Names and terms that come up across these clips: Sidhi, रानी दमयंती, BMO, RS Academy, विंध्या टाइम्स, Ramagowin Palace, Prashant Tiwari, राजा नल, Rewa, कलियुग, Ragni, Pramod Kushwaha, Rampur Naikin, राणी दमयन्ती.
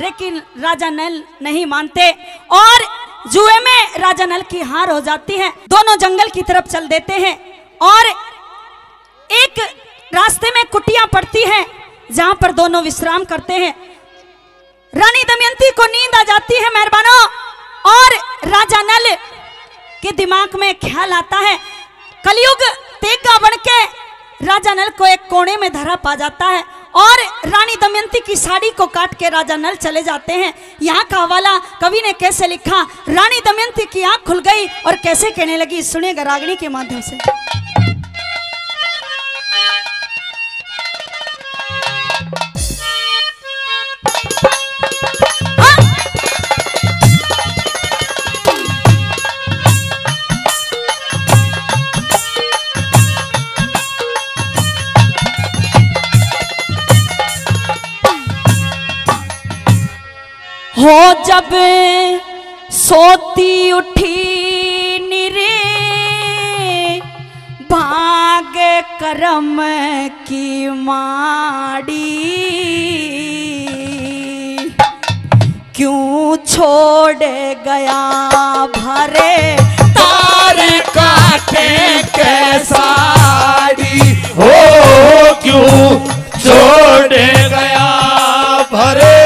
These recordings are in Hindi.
लेकिन राजा नल नहीं मानते और जुए में राजा नल की हार हो जाती है। दोनों जंगल की तरफ चल देते हैं और एक रास्ते में कुटिया पड़ती है जहां पर दोनों विश्राम करते हैं। रानी दमयंती को नींद आ जाती है मेहरबानों, और राजा नल के दिमाग में ख्याल आता है कलियुग तेग का बन के राजा नल को एक कोने में धरा पा जाता है और रानी दमयंती की साड़ी को काट के राजा नल चले जाते हैं। यहाँ का हवाला कवि ने कैसे लिखा, रानी दमयंती की आंख खुल गई और कैसे कहने लगी, सुनेगा रागणी के माध्यम से। हो जब सोती उठी निरे भाग करम की माड़ी, क्यों छोड़ गया भरे तार काटे के साड़ी। हो क्यों छोड़ गया भरे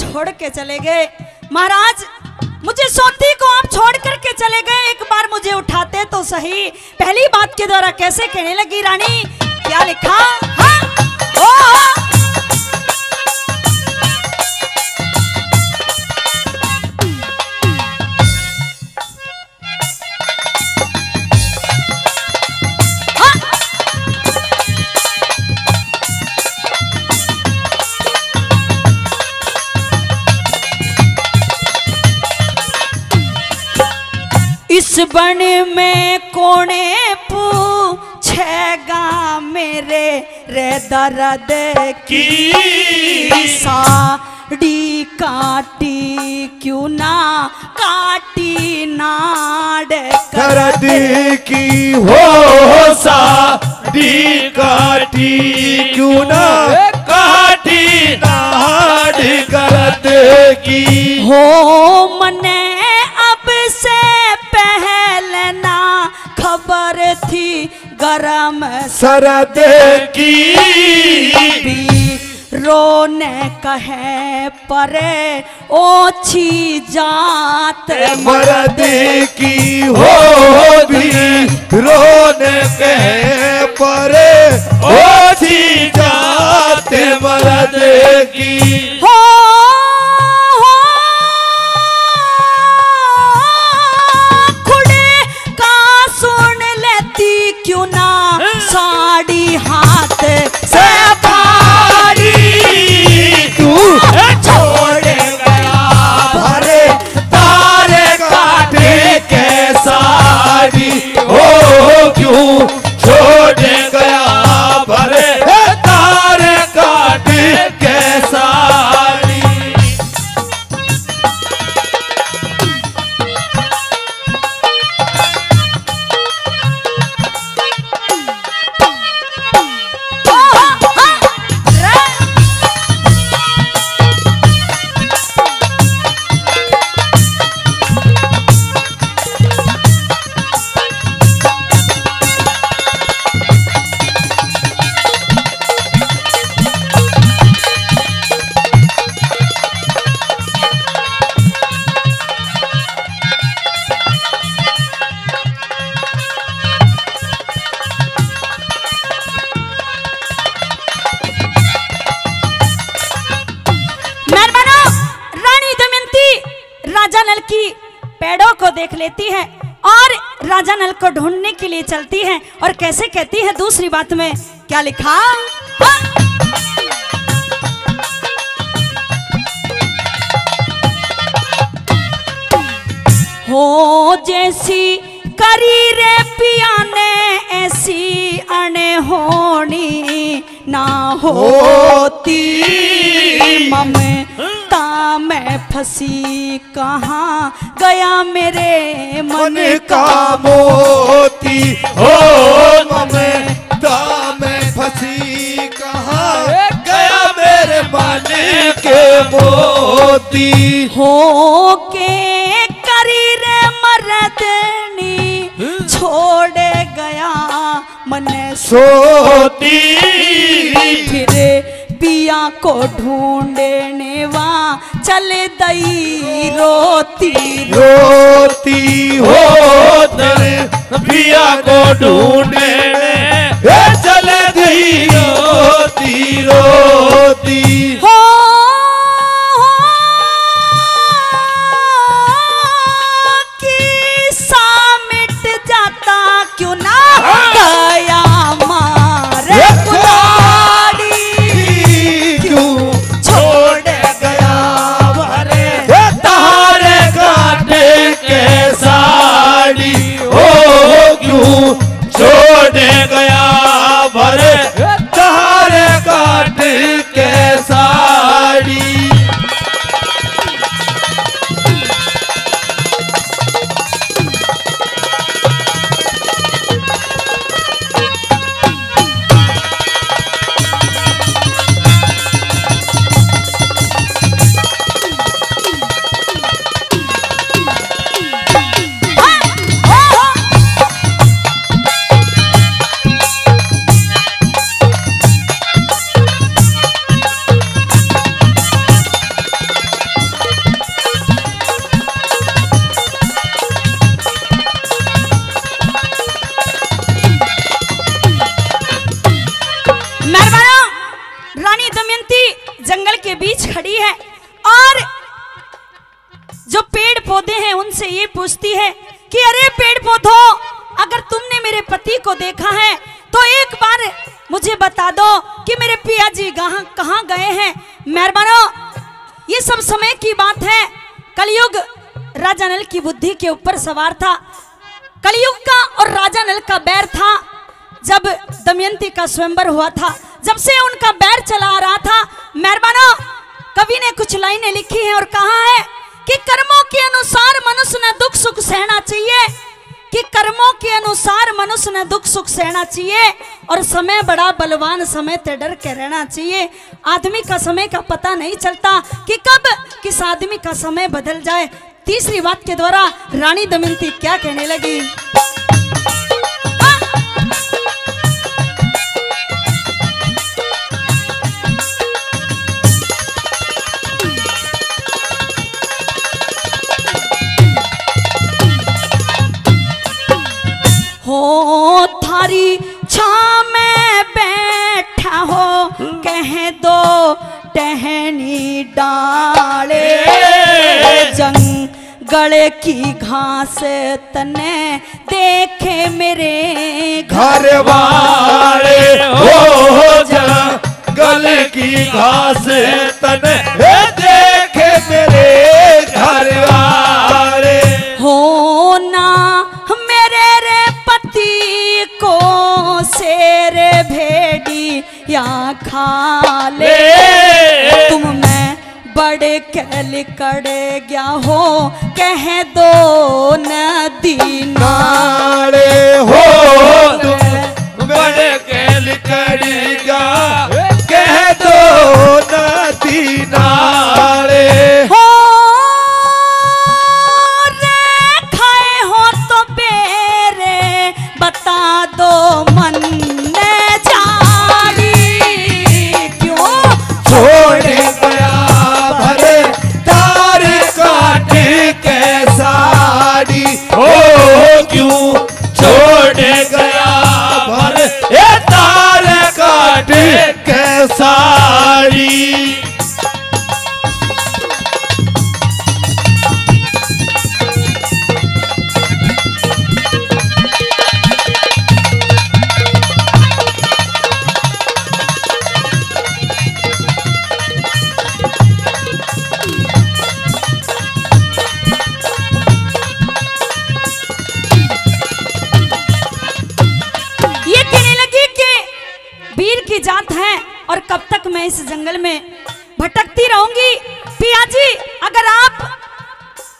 छोड़ के चले गए। महाराज मुझे सोती को आप छोड़ करके चले गए, एक बार मुझे उठाते तो सही। पहली बात के द्वारा कैसे कहने लगी रानी, क्या लिखा, हाँ? ओ! इस बन में कोने पूछेगा मेरे रे दर्द की, साड़ी काटी क्यों ना काटी नाड़ दर्द की। हो साड़ी काटी क्यों ना काटी नाड़ दर्द की। हो मने अब से पहलना खबर थी गरम सरद की, रोने कहे परे ओछी जात मरद की। हो भी रोने कहे परे ओछी जात मरद की। हो पेड़ों को देख लेती है और राजा नल को ढूंढने के लिए चलती है। और कैसे कहती है दूसरी बात में क्या लिखा, हो जैसी करी रे पिया ने ऐसी अनहोनी ना होती, ममता में फंसी कहाँ गया मेरे मन का मोती, हो ममता में फंसी कहाँ गया मेरे मन के मोती, हो के करी रे मरदनी छोड़ गया मन सोती, फिरे पिया को ढूंढने वा चल दई रोती रोती, हो पिया को ढूंढने चल गई रोती रोती, हो पूछती है कि अरे पेड़ पौधों, अगर तुमने मेरे पति को देखा है तो एक बार मुझे बता दो कि मेरे पिया जी कहाँ गए हैं। मेहरबानों, ये सब समय की बात है, कलियुग राजा नल की बुद्धि के ऊपर सवार था। कलियुग का और राजा नल का बैर था। जब दमयंती का स्वयंवर हुआ था, जब से उनका बैर चला आ रहा था। मेहरबानों, कवि ने कुछ लाइनें लिखी हैं और कहा है कि कर्मों के अनुसार मनुष्य ने दुख सुख सहना चाहिए, कि कर्मों के अनुसार मनुष्य ने दुख सुख सहना चाहिए, और समय बड़ा बलवान, समय ते डर के रहना चाहिए। आदमी का समय का पता नहीं चलता कि कब किस आदमी का समय बदल जाए। तीसरी बात के द्वारा रानी दमयंती क्या कहने लगी, थारी छाँव में बैठा हो कह दो टहनी डाले, जंगल की घास तने देखे मेरे घर वाले, हो जंगल की घास तने देखे मेरे घर वाले, हो ना को शेर भेड़ी या खा ले, तुम मैं बड़े लिकड़ गया हो कह दो नदी नाले, हो तुम बड़े लिकड़ गया कह दो नदी नाले, हो छोड़ गया भर तार का मैं इस जंगल में भटकती रहूंगी। पिया जी अगर आप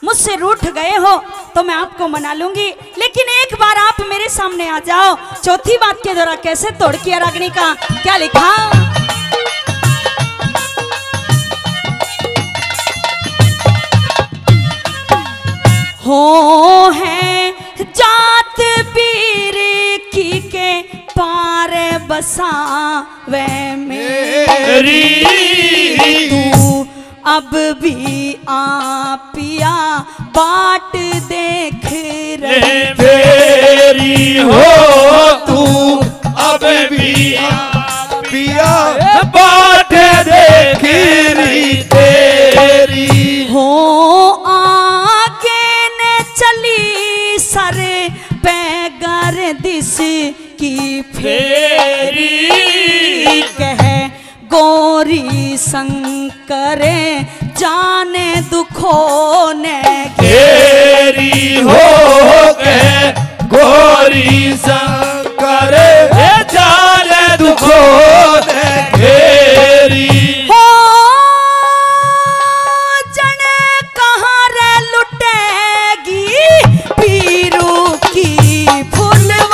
मुझसे रूठ गए हो तो मैं आपको मना लूंगी, लेकिन एक बार आप मेरे सामने आ जाओ। चौथी बात के द्वारा कैसे तोड़ किया रागनी का क्या लिखा, हो है जात पीर की के पार बसा वे मेरी, तू अब भी आपिया बाट देख रे मेरी, हो तू अब भी आपिया बाट देख री तेरी, हो आके न चली सरे पैगर दिस की फेरी, कह गोरी शंकरे जाने दुखों ने घेरी, हो के गोरी शंकरे जाने दुखों ने घेरी, हो जने कहाँ रे लुटेगी पीरू की फुलवारी,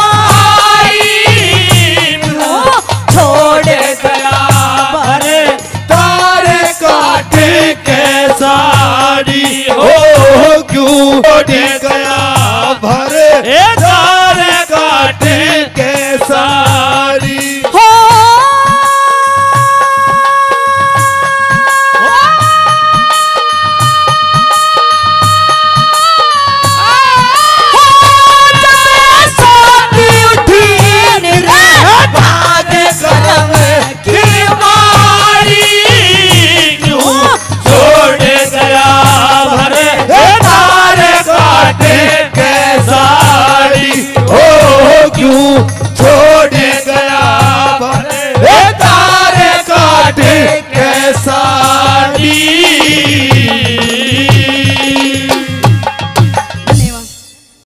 छोड़े साड़ी हो क्यों दे गया भरे सारे काटे के साड़ी, हो साथ उठी बात करम की मारी, क्यों छोड़े क्यों छोड़ गया तारे काटे।